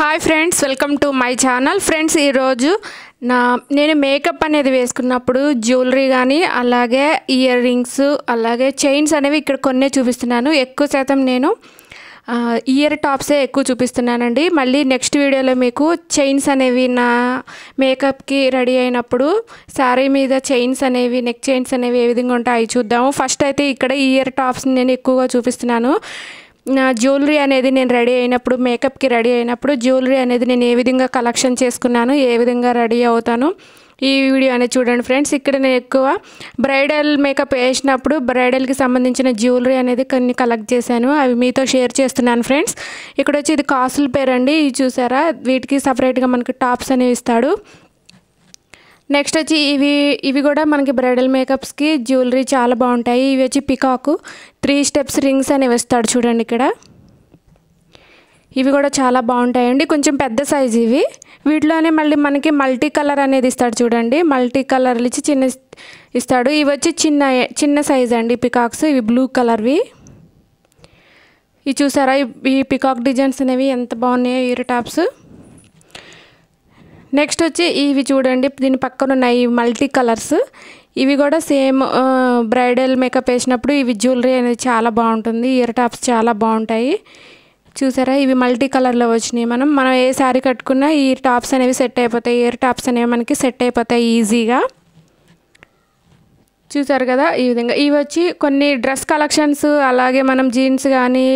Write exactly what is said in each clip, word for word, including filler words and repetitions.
Hi friends, welcome to my channel. Friends, ee roju na nenu makeup anedi vesukunnappudu jewelry gaani alage earrings alage chains anevi ikkada konne chupistunanu. Ekku satham nenu ear tops e ekku chupistunanandi. Malli next video lo meeku chains anevi na makeup ki ready ayinappudu saree meeda chains anevi neck chains anevi ee vidhanga untayi chuddam. First aithe ikkada ear tops ni nenu ekkuva chupistunanu. Na jewelry అనేది నేను ready అయినప్పుడు makeup కి ready అయినప్పుడు jewelry అనేది నేను ఏ విధంగా collection చేసుకున్నాను ఏ విధంగా రెడీ అవుతాను ఈ వీడియో అనేది చూడండి ఫ్రెండ్స్. ఇక్కడ నేను ఎక్కువ బ్రైడల్ మేకప్ వేసినప్పుడు బ్రైడల్ కి సంబంధించిన jewelry అనేది కొన్ని కలెక్ట్ చేశాను, అవి మీతో షేర్ చేస్తున్నాను ఫ్రెండ్స్. ఇక్కడ వచ్చి ఇది కాసుల పేరండి, ఇది చూసారా, వీటికి సెపరేట్ గా మనకి టాప్స్ అనేవి ఇస్తాడు. నెక్స్ట్ వచ్చి ఇవి ఇవి కూడా మనకి బ్రైడల్ మేకప్స్ కి జ్యువెలరీ చాలా బాగుంటాయి. ఇవి వచ్చి పికాక్ త్రీ స్టెప్స్ రింగ్స్ అనేవి ఇస్తాడు చూడండి. ఇక్కడ ఇవి కూడా చాలా బాగుంటాయండి, కొంచెం పెద్ద సైజ్ ఇవి. వీటిలోనే మళ్ళీ మనకి మల్టీ కలర్ అనేది ఇస్తాడు చూడండి, మల్టీ కలర్లు ఇచ్చి చిన్న ఇస్తాడు. ఇవి వచ్చి చిన్న చిన్న సైజ్ అండి పికాక్స్, ఇవి బ్లూ కలర్వి. ఇవి చూసారా, ఈ పికాక్ డిజైన్స్ అనేవి ఎంత బాగున్నాయో ఇయర్ టాప్స్. నెక్స్ట్ వచ్చి ఇవి చూడండి, దీని పక్కన ఉన్నాయి మల్టీ కలర్స్. ఇవి కూడా సేమ్ బ్రైడల్ మేకప్ వేసినప్పుడు ఇవి జ్యువెలరీ అనేది చాలా బాగుంటుంది, ఇయర్ టాప్స్ చాలా బాగుంటాయి. చూసారా, ఇవి మల్టీ కలర్లో వచ్చినాయి. మనం మనం ఏ శారీ కట్టుకున్నా ఈ టాప్స్ అనేవి సెట్ అయిపోతాయి, ఇయర్ టాప్స్ అనేవి మనకి సెట్ అయిపోతాయి ఈజీగా. చూసారు కదా ఈ విధంగా. ఇవి వచ్చి కొన్ని డ్రెస్ కలెక్షన్స్, అలాగే మనం జీన్స్ కానీ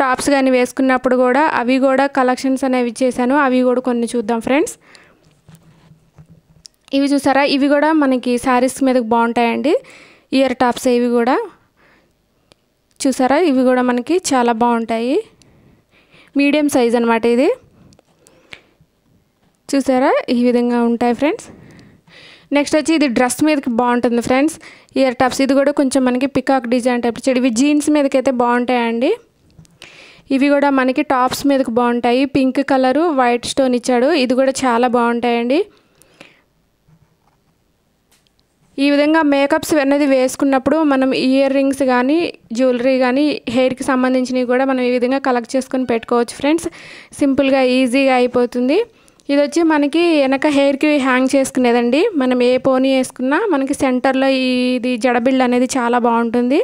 టాప్స్ కానీ వేసుకున్నప్పుడు కూడా అవి కూడా కలెక్షన్స్ అనేవి చేశాను, అవి కూడా కొన్ని చూద్దాం ఫ్రెండ్స్. ఇవి చూసారా, ఇవి కూడా మనకి శారీస్ మీదకి బాగుంటాయండి ఇయర్ టాప్స్. ఇవి కూడా చూసారా, ఇవి కూడా మనకి చాలా బాగుంటాయి, మీడియం సైజ్ అన్నమాట ఇది. చూసారా ఈ విధంగా ఉంటాయి ఫ్రెండ్స్. నెక్స్ట్ వచ్చి ఇది డ్రెస్ మీదకి బాగుంటుంది ఫ్రెండ్స్ ఇయర్ టాప్స్. ఇది కూడా కొంచెం మనకి పికాక్ డిజైన్ టైప్ చెడు. ఇవి జీన్స్ మీదకి అయితే బాగుంటాయండి. ఇవి కూడా మనకి టాప్స్ మీదకి బాగుంటాయి. పింక్ కలరు వైట్ స్టోన్ ఇచ్చాడు, ఇది కూడా చాలా బాగుంటాయండి. ఈ విధంగా మేకప్స్ అనేది వేసుకున్నప్పుడు మనం ఇయర్ రింగ్స్ కానీ జ్యువెలరీ కానీ హెయిర్కి సంబంధించినవి కూడా మనం ఈ విధంగా కలెక్ట్ చేసుకొని పెట్టుకోవచ్చు ఫ్రెండ్స్, సింపుల్గా ఈజీగా అయిపోతుంది. ఇది వచ్చి మనకి వెనక హెయిర్కి హ్యాంగ్ చేసుకునేదండి. మనం ఏ పోనీ వేసుకున్నా మనకి సెంటర్లో ఇది జడబిళ్ళ అనేది చాలా బాగుంటుంది.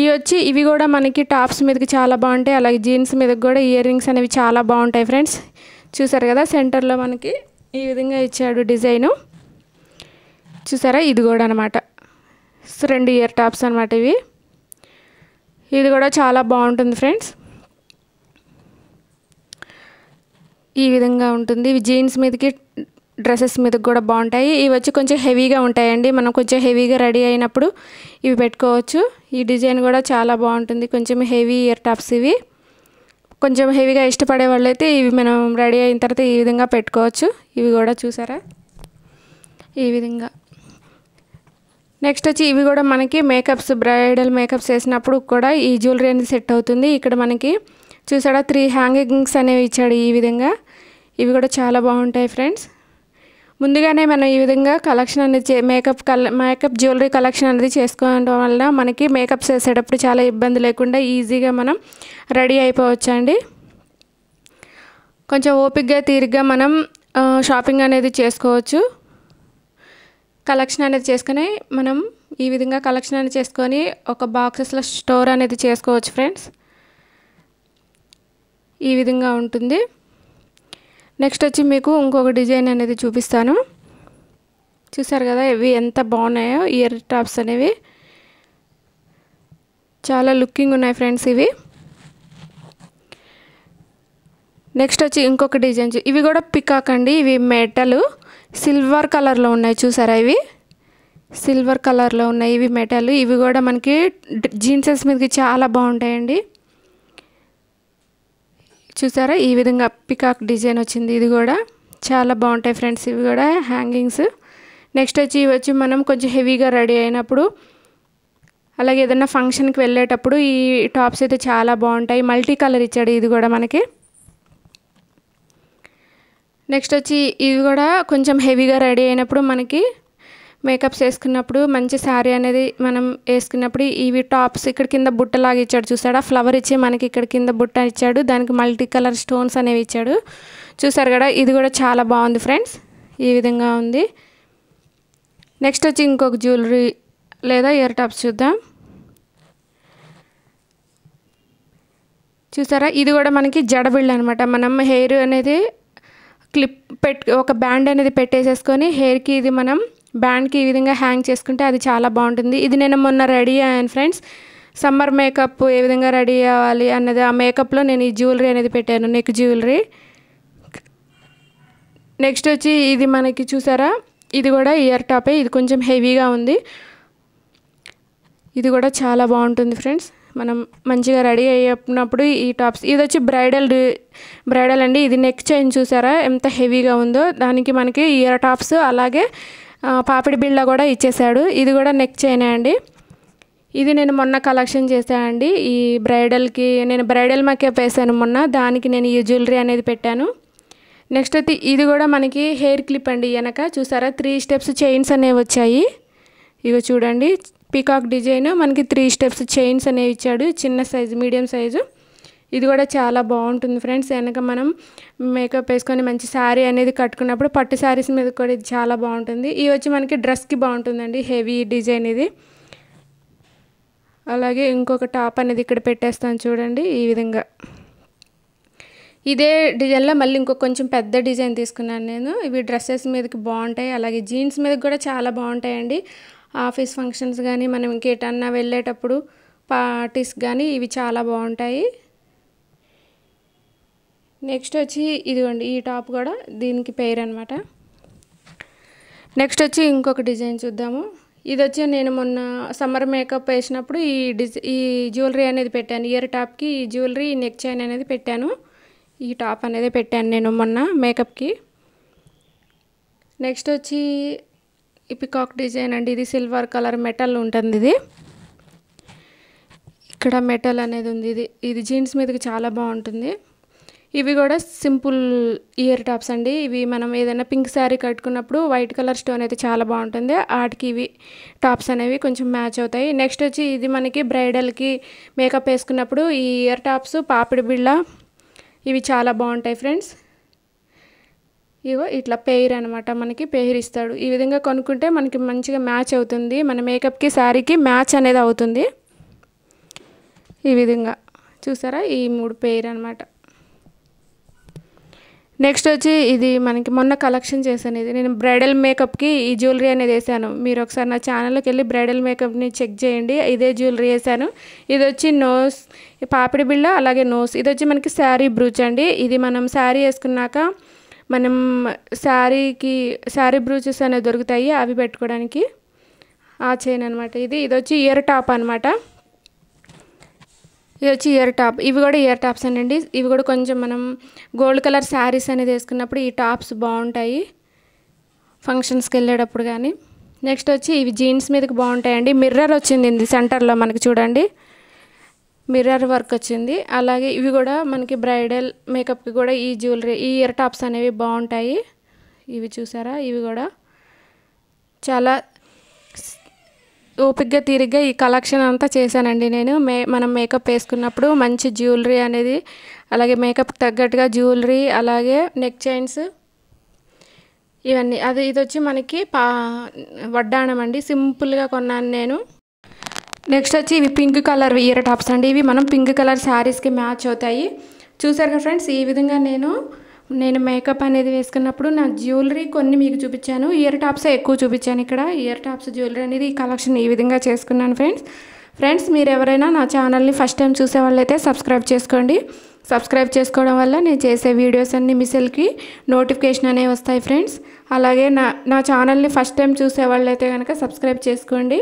ఇవి వచ్చి ఇవి కూడా మనకి టాప్స్ మీదకి చాలా బాగుంటాయి, అలాగే జీన్స్ మీదకి కూడా ఇయర్ రింగ్స్ అనేవి చాలా బాగుంటాయి ఫ్రెండ్స్. చూసారు కదా సెంటర్లో మనకి ఈ విధంగా ఇచ్చాడు డిజైను. చూసారా ఇది కూడా అనమాట, రెండు ఇయర్ టాప్స్ అనమాట ఇవి. ఇది కూడా చాలా బాగుంటుంది ఫ్రెండ్స్, ఈ విధంగా ఉంటుంది. ఇవి జీన్స్ మీదకి డ్రెస్సెస్ మీదకి కూడా బాగుంటాయి. ఇవి వచ్చి కొంచెం హెవీగా ఉంటాయండి, మనం కొంచెం హెవీగా రెడీ అయినప్పుడు ఇవి పెట్టుకోవచ్చు. ఈ డిజైన్ కూడా చాలా బాగుంటుంది, కొంచెం హెవీ ఇయర్ టాప్స్ ఇవి. కొంచెం హెవీగా ఇష్టపడే వాళ్ళైతే ఇవి మనం రెడీ అయిన తర్వాత ఈ విధంగా పెట్టుకోవచ్చు. ఇవి కూడా చూసారా ఈ విధంగా. నెక్స్ట్ వచ్చి ఇవి కూడా మనకి మేకప్స్ బ్రైడల్ మేకప్స్ వేసినప్పుడు కూడా ఈ జ్యువెలరీ అనేది సెట్ అవుతుంది. ఇక్కడ మనకి చూసారా త్రీ హ్యాంగింగ్స్ అనేవి ఇచ్చాడు ఈ విధంగా. ఇవి కూడా చాలా బాగుంటాయి ఫ్రెండ్స్. ముందుగానే మనం ఈ విధంగా కలెక్షన్ అనేది మేకప్ కల మేకప్ జ్యువెలరీ కలెక్షన్ అనేది చేసుకోవడం వల్ల మనకి మేకప్స్ వేసేటప్పుడు చాలా ఇబ్బంది లేకుండా ఈజీగా మనం రెడీ అయిపోవచ్చు అండి. కొంచెం ఓపికగా తీరిగ్గా మనం షాపింగ్ అనేది చేసుకోవచ్చు. కలెక్షన్ అనేది చేసుకుని మనం ఈ విధంగా కలెక్షన్ అనేది చేసుకొని ఒక బాక్సెస్లో స్టోర్ అనేది చేసుకోవచ్చు ఫ్రెండ్స్, ఈ విధంగా ఉంటుంది. నెక్స్ట్ వచ్చి మీకు ఇంకొక డిజైన్ అనేది చూపిస్తాను. చూసారు కదా ఇవి ఎంత బాగున్నాయో ఇయర్ టాప్స్ అనేవి, చాలా లుకింగ్ ఉన్నాయి ఫ్రెండ్స్ ఇవి. నెక్స్ట్ వచ్చి ఇంకొక డిజైన్, ఇవి కూడా పికాక్ అండి. ఇవి మెటల్ సిల్వర్ కలర్లో ఉన్నాయి చూసారా, ఇవి సిల్వర్ కలర్లో ఉన్నాయి ఇవి మెటల్. ఇవి కూడా మనకి జీన్సెస్ మీదకి చాలా బాగుంటాయండి. చూసారా ఈ విధంగా పికాక్ డిజైన్ వచ్చింది, ఇది కూడా చాలా బాగుంటాయి ఫ్రెండ్స్. ఇవి కూడా హ్యాంగింగ్స్. నెక్స్ట్ వచ్చి ఇవి వచ్చి మనం కొంచెం హెవీగా రెడీ అయినప్పుడు అలాగే ఏదైనా ఫంక్షన్కి వెళ్ళేటప్పుడు ఈ టాప్స్ అయితే చాలా బాగుంటాయి. మల్టీ కలర్ ఇచ్చాడు ఇది కూడా మనకి. నెక్స్ట్ వచ్చి ఇవి కూడా కొంచెం హెవీగా రెడీ అయినప్పుడు మనకి మేకప్స్ చేసుకున్నప్పుడు మంచి సారీ అనేది మనం వేసుకున్నప్పుడు ఇవి టాప్స్ ఇక్కడ కింద బుట్ట లాగా ఇచ్చాడు చూసారా ఫ్లవర్ ఇచ్చే మనకి ఇక్కడ కింద బుట్ట ఇచ్చాడు దానికి మల్టీ కలర్ స్టోన్స్ అనేవి ఇచ్చాడు చూసారు కదా ఇది కూడా చాలా బాగుంది ఫ్రెండ్స్ ఈ విధంగా ఉంది నెక్స్ట్ వచ్చి ఇంకొక జ్యువెలరీ లేదా ఇయర్ టాప్స్ చూద్దాం చూసారా ఇది కూడా మనకి జడ బిళ్ళ అన్నమాట మనం హెయిర్ అనేది క్లిప్ పెట్ ఒక బ్యాండ్ అనేది పెట్టేసేసుకొని హెయిర్కి ఇది మనం బ్యాండ్కి ఈ విధంగా హ్యాంగ్ చేసుకుంటే అది చాలా బాగుంటుంది ఇది నేను మొన్న రెడీ అయ్యాను ఫ్రెండ్స్ సమ్మర్ మేకప్ ఏ విధంగా రెడీ అవ్వాలి అన్నది ఆ మేకప్లో నేను ఈ జ్యువెలరీ అనేది పెట్టాను నెక్ జ్యువెలరీ నెక్స్ట్ వచ్చి ఇది మనకి చూసారా ఇది కూడా ఇయర్ టాపే ఇది కొంచెం హెవీగా ఉంది ఇది కూడా చాలా బాగుంటుంది ఫ్రెండ్స్ మనం మంచిగా రెడీ అయినప్పుడు ఈ టాప్స్ ఇది వచ్చి బ్రైడల్ బ్రైడల్ అండి ఇది నెక్ చైన్ చూసారా ఎంత హెవీగా ఉందో దానికి మనకి ఇయర్ టాప్స్ అలాగే పాపిడి బిళ్ళ కూడా ఇచ్చేసాడు ఇది కూడా నెక్ చైనే అండి ఇది నేను మొన్న కలెక్షన్ చేశాను అండి ఈ బ్రైడల్కి నేను బ్రైడల్ మేకప్ వేసాను మొన్న దానికి నేను ఈ జ్యువెలరీ అనేది పెట్టాను నెక్స్ట్ అయితే ఇది కూడా మనకి హెయిర్ క్లిప్ అండి వెనక చూసారా త్రీ స్టెప్స్ చైన్స్ అనేవి వచ్చాయి ఇవి చూడండి పీకాక్ డిజైన్ మనకి త్రీ స్టెప్స్ చైన్స్ అనేవి ఇచ్చాడు చిన్న సైజు మీడియం సైజు ఇది కూడా చాలా బాగుంటుంది ఫ్రెండ్స్ వెనక మనం మేకప్ వేసుకొని మంచి శారీ అనేది కట్టుకున్నప్పుడు పట్టు శారీస్ మీద కూడా ఇది చాలా బాగుంటుంది ఇవి వచ్చి మనకి డ్రెస్కి బాగుంటుందండి హెవీ డిజైన్ ఇది అలాగే ఇంకొక టాప్ అనేది ఇక్కడ పెట్టేస్తాను చూడండి ఈ విధంగా ఇదే డిజైన్లో మళ్ళీ ఇంకొక కొంచెం పెద్ద డిజైన్ తీసుకున్నాను నేను ఇవి డ్రెస్సెస్ మీదకి బాగుంటాయి అలాగే జీన్స్ మీదకి కూడా చాలా బాగుంటాయండి ఆఫీస్ ఫంక్షన్స్ కానీ మనం ఇంకేటన్నా వెళ్ళేటప్పుడు పార్టీస్ కానీ ఇవి చాలా బాగుంటాయి నెక్స్ట్ వచ్చి ఇదిగోండి ఈ టాప్ కూడా దీనికి పేరు అనమాట నెక్స్ట్ వచ్చి ఇంకొక డిజైన్ చూద్దాము ఇది వచ్చి నేను మొన్న సమ్మర్ మేకప్ వేసినప్పుడు ఈ డిజ ఈ జ్యువెలరీ అనేది పెట్టాను ఇయర్ టాప్కి ఈ జ్యువెలరీ నెక్ చైన్ అనేది పెట్టాను ఈ టాప్ అనేది పెట్టాను నేను మొన్న మేకప్కి నెక్స్ట్ వచ్చి ఈ పికాక్ డిజైన్ అండి ఇది సిల్వర్ కలర్ మెటల్ ఉంటుంది ఇది ఇక్కడ మెటల్ అనేది ఉంది ఇది ఇది జీన్స్ మీదకి చాలా బాగుంటుంది ఇవి కూడా సింపుల్ ఇయర్ టాప్స్ అండి ఇవి మనం ఏదైనా పింక్ శారీ కట్టుకున్నప్పుడు వైట్ కలర్ స్టోన్ అయితే చాలా బాగుంటుంది వాటికి ఇవి టాప్స్ అనేవి కొంచెం మ్యాచ్ అవుతాయి నెక్స్ట్ వచ్చి ఇది మనకి బ్రైడల్కి మేకప్ వేసుకున్నప్పుడు ఈ ఇయర్ టాప్స్ పాపిడి బిళ్ళ ఇవి చాలా బాగుంటాయి ఫ్రెండ్స్ ఇగో ఇట్లా పెయిర్ అనమాట మనకి పెయిర్ ఇస్తాడు ఈ విధంగా కొనుక్కుంటే మనకి మంచిగా మ్యాచ్ అవుతుంది మన మేకప్కి శారీకి మ్యాచ్ అనేది అవుతుంది ఈ విధంగా చూసారా ఈ మూడు పెయిర్ అనమాట నెక్స్ట్ వచ్చి ఇది మనకి మొన్న కలెక్షన్ చేశాను ఇది నేను బ్రైడల్ మేకప్కి ఈ జ్యువెలరీ అనేది వేసాను మీరు ఒకసారి నా ఛానల్లోకి వెళ్ళి బ్రైడల్ మేకప్ని చెక్ చేయండి ఇదే జ్యువెలరీ వేసాను ఇది వచ్చి నోస్ పాపిడి బిళ్ళ అలాగే నోస్ ఇది వచ్చి మనకి శారీ బ్రూచ్ అండి ఇది మనం శారీ వేసుకున్నాక మనం శారీకి శారీ బ్రూచెస్ అనేవి దొరుకుతాయి అవి పెట్టుకోవడానికి ఆ చైన్ అనమాట ఇది ఇది వచ్చి ఇయర్ టాప్ అనమాట ఇది వచ్చి ఇయర్ టాప్ ఇవి కూడా ఇయర్ టాప్స్ అండి ఇవి కూడా కొంచెం మనం గోల్డ్ కలర్ శారీస్ అనేది వేసుకున్నప్పుడు ఈ టాప్స్ బాగుంటాయి ఫంక్షన్స్కి వెళ్ళేటప్పుడు కానీ నెక్స్ట్ వచ్చి ఇవి జీన్స్ మీదకి బాగుంటాయండి మిర్రర్ వచ్చింది ఇది సెంటర్లో మనకి చూడండి మిర్రర్ వర్క్ వచ్చింది అలాగే ఇవి కూడా మనకి బ్రైడల్ మేకప్కి కూడా ఈ జ్యువెలరీ ఈ ఇయర్ టాప్స్ అనేవి బాగుంటాయి ఇవి చూసారా ఇవి కూడా చాలా ఓపికగా తీరిగ్గా ఈ కలెక్షన్ అంతా చేశానండి నేను మే మనం మేకప్ వేసుకున్నప్పుడు మంచి జ్యువెలరీ అనేది అలాగే మేకప్కి తగ్గట్టుగా జ్యువెలరీ అలాగే నెక్ చైన్స్ ఇవన్నీ అది ఇది వచ్చి మనకి పా వడ్డాణం అండి సింపుల్గా కొన్నాను నేను నెక్స్ట్ వచ్చి ఇవి పింక్ కలర్ ఇయర్ టాప్స్ అండి ఇవి మనం పింక్ కలర్ శారీస్కి మ్యాచ్ అవుతాయి చూసారు కదా ఫ్రెండ్స్ ఈ విధంగా నేను నేను మేకప్ అనేది వేసుకున్నప్పుడు నా జ్యువెలరీ కొన్ని మీకు చూపించాను ఇయర్ టాప్సే ఎక్కువ చూపించాను ఇక్కడ ఇయర్ టాప్స్ జ్యువెలరీ అనేది ఈ కలెక్షన్ ఈ విధంగా చేసుకున్నాను ఫ్రెండ్స్ ఫ్రెండ్స్ మీరు ఎవరైనా నా ఛానల్ని ఫస్ట్ టైం చూసే వాళ్ళైతే సబ్స్క్రైబ్ చేసుకోండి సబ్స్క్రైబ్ చేసుకోవడం వల్ల నేను చేసే వీడియోస్ అన్నీ మీ సెల్కి నోటిఫికేషన్ అనేవి వస్తాయి ఫ్రెండ్స్ అలాగే నా నా ఛానల్ని ఫస్ట్ టైం చూసే వాళ్ళైతే కనుక సబ్స్క్రైబ్ చేసుకోండి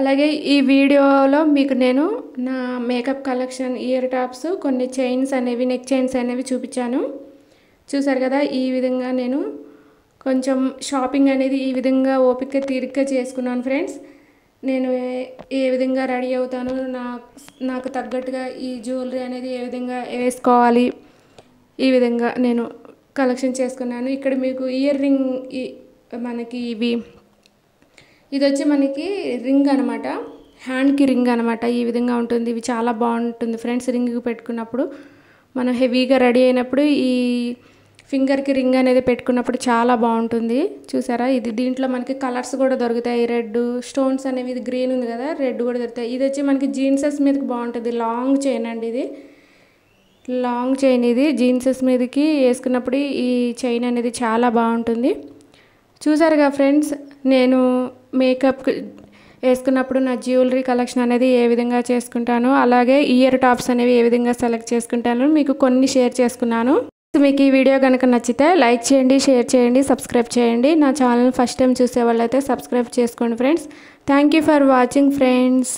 అలాగే ఈ వీడియోలో మీకు నేను నా మేకప్ కలెక్షన్ ఇయర్ టాప్స్ కొన్ని చైన్స్ అనేవి నెక్ చైన్స్ అనేవి చూపించాను చూసారు కదా ఈ విధంగా నేను కొంచెం షాపింగ్ అనేది ఈ విధంగా ఓపిక తీరిక చేసుకున్నాను ఫ్రెండ్స్ నేను ఏ విధంగా రెడీ అవుతాను నా నాకు తగ్గట్టుగా ఈ జ్యువెలరీ అనేది ఏ విధంగా వేసుకోవాలి ఈ విధంగా నేను కలెక్షన్ చేసుకున్నాను ఇక్కడ మీకు ఇయర్ రింగ్ మనకి ఇవి ఇది వచ్చి మనకి రింగ్ అన్నమాట, హ్యాండ్కి రింగ్ అన్నమాట. ఈ విధంగా ఉంటుంది. ఇవి చాలా బాగుంటుంది ఫ్రెండ్స్. రింగ్కి పెట్టుకున్నప్పుడు మనం హెవీగా రెడీ అయినప్పుడు ఈ ఫింగర్కి రింగ్ అనేది పెట్టుకున్నప్పుడు చాలా బాగుంటుంది. చూసారా, ఇది దీంట్లో మనకి కలర్స్ కూడా దొరుకుతాయి. రెడ్ స్టోన్స్ అనేవి, ఇది గ్రీన్ ఉంది కదా, రెడ్ కూడా దొరుకుతాయి. ఇది వచ్చి మనకి జీన్సెస్ మీదకి బాగుంటుంది. లాంగ్ చైన్ అండి ఇది, లాంగ్ చైన్. ఇది జీన్సెస్ మీదకి వేసుకున్నప్పుడు ఈ చైన్ అనేది చాలా బాగుంటుంది. చూసారుగా ఫ్రెండ్స్, నేను మేకప్ వేసుకున్నప్పుడు నా జ్యువెలరీ కలెక్షన్ అనేది ఏ విధంగా చేసుకుంటాను, అలాగే ఇయర్ టాప్స్ అనేవి ఏ విధంగా సెలెక్ట్ చేసుకుంటాను మీకు కొన్ని షేర్ చేసుకున్నాను. మీకు ఈ వీడియో కనుక నచ్చితే లైక్ చేయండి, షేర్ చేయండి, సబ్స్క్రైబ్ చేయండి. నా ఛానల్ ఫస్ట్ టైం చూసే వాళ్ళైతే సబ్స్క్రైబ్ చేసుకోండి friends. Thank you for watching friends.